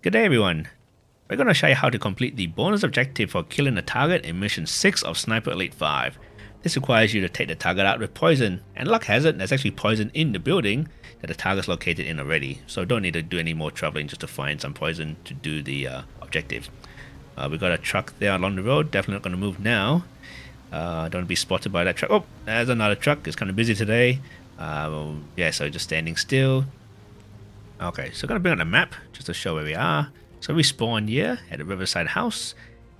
Good day everyone, we're going to show you how to complete the bonus objective for killing a target in mission 6 of Sniper Elite 5. This requires you to take the target out with poison, and luck has it there's actually poison in the building that the target's located in already, so don't need to do any more traveling just to find some poison to do the objective. We've got a truck there along the road, definitely not going to move now. Don't want to be spotted by that truck. Oh, there's another truck, it's kind of busy today. Yeah, so just standing still. Okay, so I'm going to bring up the map just to show where we are. So we spawned here at the Riverside House,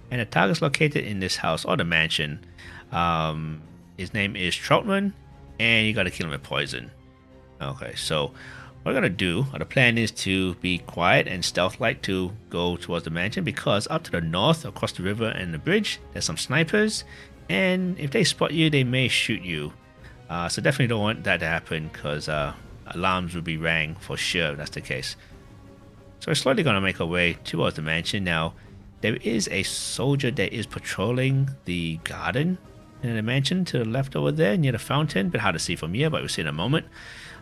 and the target's located in this house or the mansion. His name is Trautmann, and you got to kill him with poison. Okay, so what we're going to do, or the plan is to be quiet and stealth-like to go towards the mansion, because up to the north, across the river and the bridge, there's some snipers, and if they spot you, they may shoot you. So definitely don't want that to happen, because alarms will be rang for sure if that's the case. So we're slowly going to make our way towards the mansion. Now there is a soldier that is patrolling the garden in the mansion to the left over there near the fountain. Bit hard to see from here, but we'll see in a moment.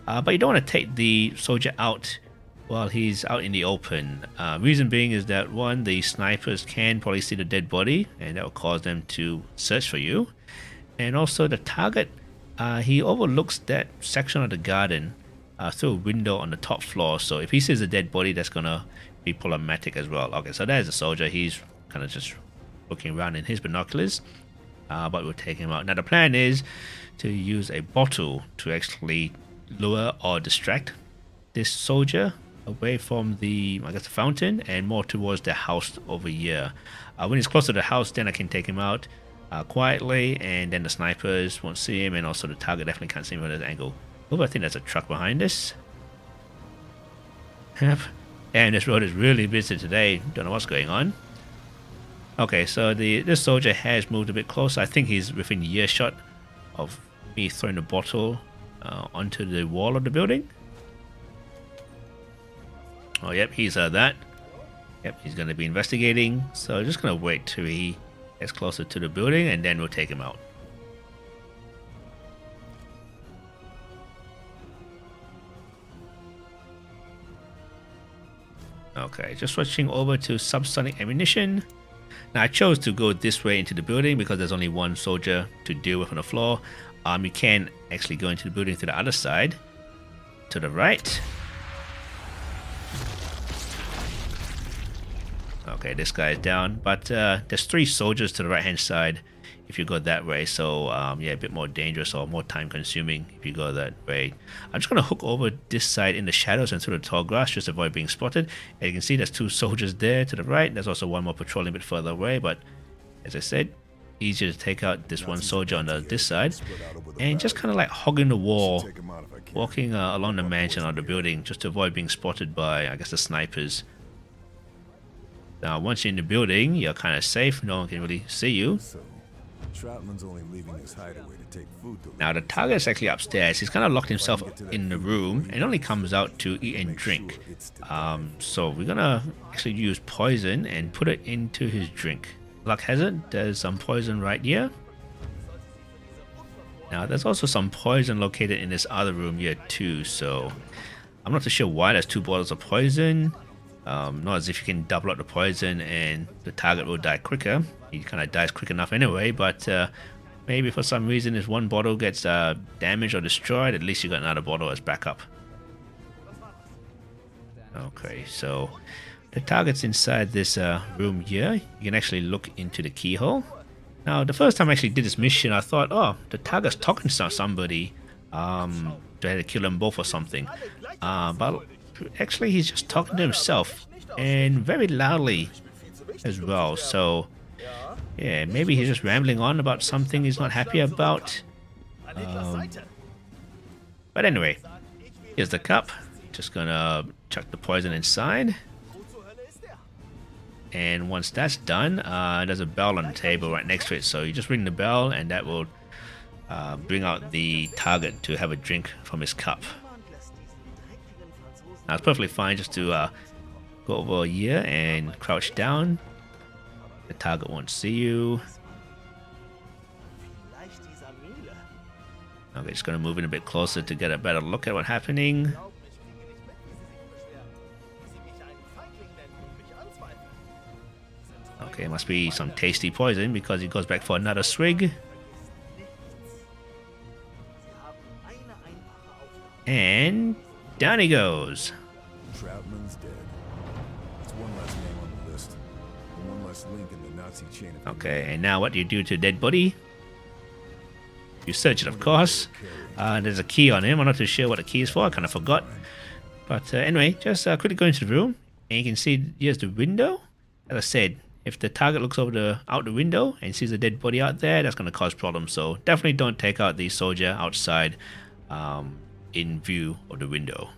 But you don't want to take the soldier out while he's out in the open. Reason being is that one, the snipers can probably see the dead body and that will cause them to search for you. And also the target, he overlooks that section of the garden through a window on the top floor, so if he sees a dead body, that's gonna be problematic as well. Okay, so there's a soldier, he's kind of just looking around in his binoculars, but we'll take him out. Now the plan is to use a bottle to actually lure or distract this soldier away from the, I guess, the fountain and more towards the house over here. When he's close to the house, then I can take him out quietly, and then the snipers won't see him, and also the target definitely can't see him from this angle. Oh, I think there's a truck behind us. Yep. And this road is really busy today. Don't know what's going on. Okay, so this soldier has moved a bit closer. I think he's within earshot of me throwing the bottle onto the wall of the building. Oh, yep, he's heard that. Yep, he's going to be investigating. So I'm just going to wait till he gets closer to the building, and then we'll take him out. Okay, just switching over to subsonic ammunition. Now I chose to go this way into the building because there's only one soldier to deal with on the floor. You can actually go into the building to the other side, to the right. Okay, this guy is down, but there's three soldiers to the right hand side if you go that way, so yeah, a bit more dangerous or more time consuming if you go that way. I'm just going to hook over this side in the shadows and through the tall grass just to avoid being spotted. As you can see, there's two soldiers there to the right. There's also one more patrolling a bit further away, but as I said, easier to take out this one soldier on this side, and just kind of like hogging the wall, walking along the mansion or the building just to avoid being spotted by, I guess, the snipers. Now once you're in the building, you're kind of safe, no one can really see you. Only leaving his hideaway to take food delivery. Now the target is actually upstairs. He's kind of locked himself in the room and only comes out to eat and drink. So we're gonna actually use poison and put it into his drink. Luck has it, there's some poison right here. Now there's also some poison located in this other room here too, so I'm not too sure why there's two bottles of poison. Not as if you can double up the poison and the target will die quicker. He kind of dies quick enough anyway, but maybe for some reason if one bottle gets damaged or destroyed, at least you got another bottle as backup. Okay, so the target's inside this room here. You can actually look into the keyhole. Now the first time I actually did this mission, I thought, oh, the target's talking to somebody, so I had to kill them both or something, but actually he's just talking to himself and very loudly as well, so yeah, maybe he's just rambling on about something he's not happy about. But anyway, here's the cup, just gonna chuck the poison inside, and once that's done, there's a bell on the table right next to it, so you just ring the bell and that will bring out the target to have a drink from his cup. Now it's perfectly fine just to go over here and crouch down. The target won't see you. Okay, just gonna move in a bit closer to get a better look at what's happening. Okay, must be some tasty poison because he goes back for another swig. And down he goes. Trautmann's dead. It's one last name on the list. And one last link in the Nazi chain. Okay, and now what do you do to a dead body? You search it, of course. There's a key on him. I'm not too sure what the key is for. I kind of forgot. But anyway, just quickly go into the room. And you can see here's the window. As I said, if the target looks over out the window and sees a dead body out there, that's going to cause problems. So definitely don't take out the soldier outside in view of the window.